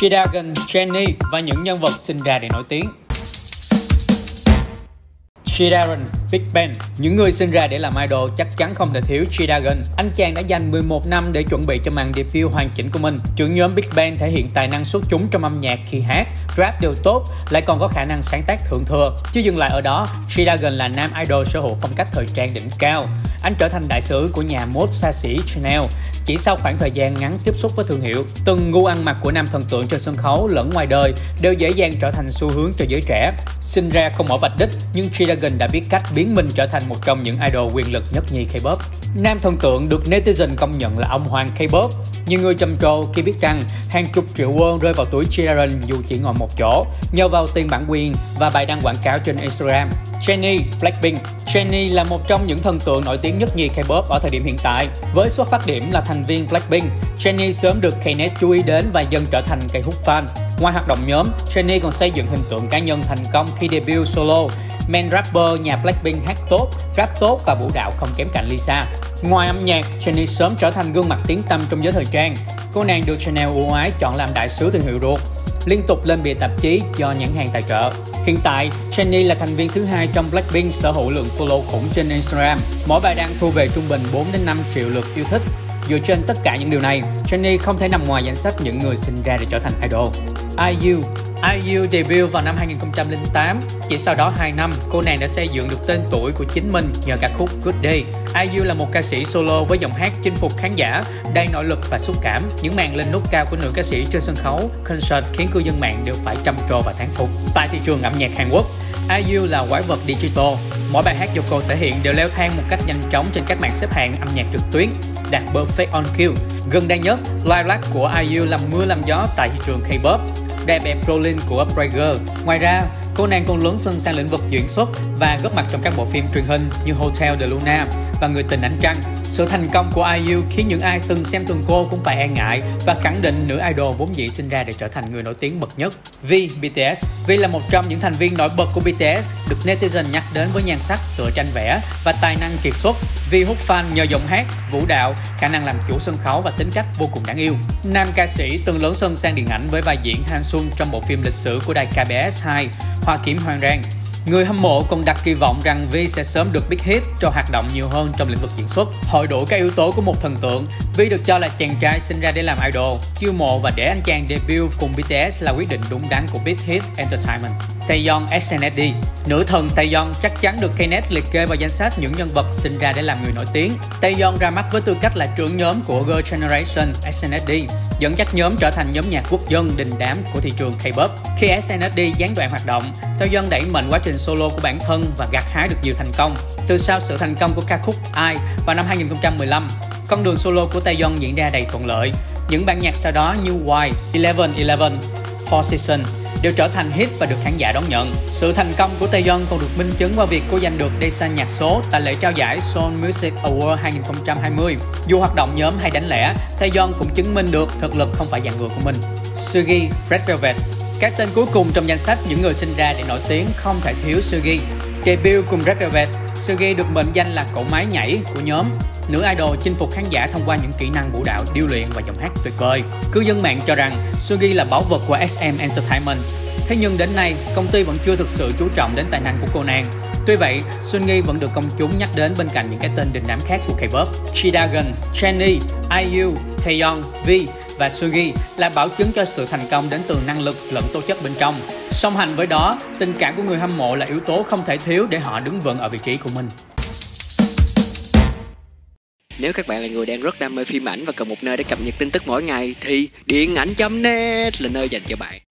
G-Dragon, Jennie và những nhân vật sinh ra để nổi tiếng. G-Dragon, Big Bang. Những người sinh ra để làm idol chắc chắn không thể thiếu G-Dragon. Anh chàng đã dành 11 năm để chuẩn bị cho màn debut hoàn chỉnh của mình. Trưởng nhóm Big Bang thể hiện tài năng xuất chúng trong âm nhạc khi hát, rap đều tốt, lại còn có khả năng sáng tác thượng thừa. Chứ dừng lại ở đó, G-Dragon là nam idol sở hữu phong cách thời trang đỉnh cao. Anh trở thành đại sứ của nhà mốt xa xỉ Chanel chỉ sau khoảng thời gian ngắn tiếp xúc với thương hiệu. Từng gu ăn mặc của nam thần tượng trên sân khấu lẫn ngoài đời đều dễ dàng trở thành xu hướng cho giới trẻ. Sinh ra không ở vạch đích, nhưng G-Dragon đã biết cách biến mình trở thành một trong những idol quyền lực nhất nhì K-pop. Nam thần tượng được netizen công nhận là ông hoàng K-pop. Nhiều người trầm trồ khi biết rằng hàng chục triệu won rơi vào túi G-Dragon dù chỉ ngồi một chỗ, nhờ vào tiền bản quyền và bài đăng quảng cáo trên Instagram. Jennie, Blackpink. Jennie là một trong những thần tượng nổi tiếng nhất nhì K-pop ở thời điểm hiện tại. Với xuất phát điểm là thành viên Blackpink, Jennie sớm được Knet chú ý đến và dần trở thành cây hút fan. Ngoài hoạt động nhóm, Jennie còn xây dựng hình tượng cá nhân thành công khi debut solo. Man rapper nhà Blackpink hát tốt, rap tốt và vũ đạo không kém cạnh Lisa. Ngoài âm nhạc, Jennie sớm trở thành gương mặt tiếng tăm trong giới thời trang. Cô nàng được Chanel ưu ái chọn làm đại sứ thương hiệu ruột, liên tục lên bìa tạp chí do nhãn hàng tài trợ. Hiện tại, Jennie là thành viên thứ hai trong Blackpink sở hữu lượng follow khủng trên Instagram. Mỗi bài đăng thu về trung bình 4 đến 5 triệu lượt yêu thích. Dựa trên tất cả những điều này, Jennie không thể nằm ngoài danh sách những người sinh ra để trở thành idol. IU debut vào năm 2008, chỉ sau đó 2 năm, cô nàng đã xây dựng được tên tuổi của chính mình nhờ ca khúc Good Day. IU là một ca sĩ solo với giọng hát chinh phục khán giả, đầy nội lực và xúc cảm. Những màn lên nốt cao của nữ ca sĩ trên sân khấu, concert khiến cư dân mạng đều phải trầm trồ và thán phục. Tại thị trường âm nhạc Hàn Quốc, IU là quái vật digital. Mỗi bài hát do cô thể hiện đều leo thang một cách nhanh chóng trên các bảng xếp hạng âm nhạc trực tuyến, đạt perfect on cue. Gần đây nhất, Lilac của IU làm mưa làm gió tại thị trường K-pop. Đẹp đẹp Rolling của Upbreaker. Ngoài ra, cô nàng còn lớn sân sang lĩnh vực diễn xuất và góp mặt trong các bộ phim truyền hình như Hotel de Luna và Người Tình Ánh Trăng. Sự thành công của IU khiến những ai từng xem từng cô cũng phải e ngại và khẳng định nữ idol vốn dĩ sinh ra để trở thành người nổi tiếng bậc nhất. V, BTS. V là một trong những thành viên nổi bật của BTS, được netizen nhắc đến với nhan sắc tựa tranh vẽ và tài năng kiệt xuất. V hút fan nhờ giọng hát, vũ đạo, khả năng làm chủ sân khấu và tính cách vô cùng đáng yêu. Nam ca sĩ từng lớn sân sang điện ảnh với vai diễn Han Sung trong bộ phim lịch sử của đài KBS2, Hoa Kiếm Hoàng Rang. Người hâm mộ còn đặt kỳ vọng rằng V sẽ sớm được Big Hit cho hoạt động nhiều hơn trong lĩnh vực diễn xuất. Hội đủ các yếu tố của một thần tượng, V được cho là chàng trai sinh ra để làm idol. Chiêu mộ và để anh chàng debut cùng BTS là quyết định đúng đắn của Big Hit Entertainment. Taeyeon, SNSD. Nữ thần Taeyeon chắc chắn được Knet liệt kê vào danh sách những nhân vật sinh ra để làm người nổi tiếng. Taeyeon ra mắt với tư cách là trưởng nhóm của Girl Generation SNSD, dẫn dắt nhóm trở thành nhóm nhạc quốc dân đình đám của thị trường K-pop. Khi SNSD gián đoạn hoạt động, Taeyeon đẩy mạnh quá trình solo của bản thân và gặt hái được nhiều thành công. Từ sau sự thành công của ca khúc I vào năm 2015, con đường solo của Taeyeon diễn ra đầy thuận lợi. Những bản nhạc sau đó như Y, ElevenEleven, Four Seasons đều trở thành hit và được khán giả đón nhận. Sự thành công của Taeyeon còn được minh chứng qua việc cô giành được đề danh nhạc số tại lễ trao giải Soul Music Award 2020. Dù hoạt động nhóm hay đánh lẻ, Taeyeon cũng chứng minh được thực lực không phải dạng vừa của mình. Sugi, Red Velvet. Các tên cuối cùng trong danh sách những người sinh ra để nổi tiếng không thể thiếu Sugi. Debut cùng Red Velvet, Sugi được mệnh danh là cỗ máy nhảy của nhóm. Nữ idol chinh phục khán giả thông qua những kỹ năng vũ đạo điêu luyện và giọng hát tuyệt vời. Cư dân mạng cho rằng Sugi là báu vật của SM Entertainment. Thế nhưng đến nay, công ty vẫn chưa thực sự chú trọng đến tài năng của cô nàng. Tuy vậy, Sugi vẫn được công chúng nhắc đến bên cạnh những cái tên đình đám khác của K-pop. G-Dragon, Jennie, IU, Taeyeon, V và Sugi là bảo chứng cho sự thành công đến từ năng lực lẫn tố chất bên trong. Song hành với đó, tình cảm của người hâm mộ là yếu tố không thể thiếu để họ đứng vững ở vị trí của mình. Nếu các bạn là người đang rất đam mê phim ảnh và cần một nơi để cập nhật tin tức mỗi ngày thì Điện Ảnh Net là nơi dành cho bạn.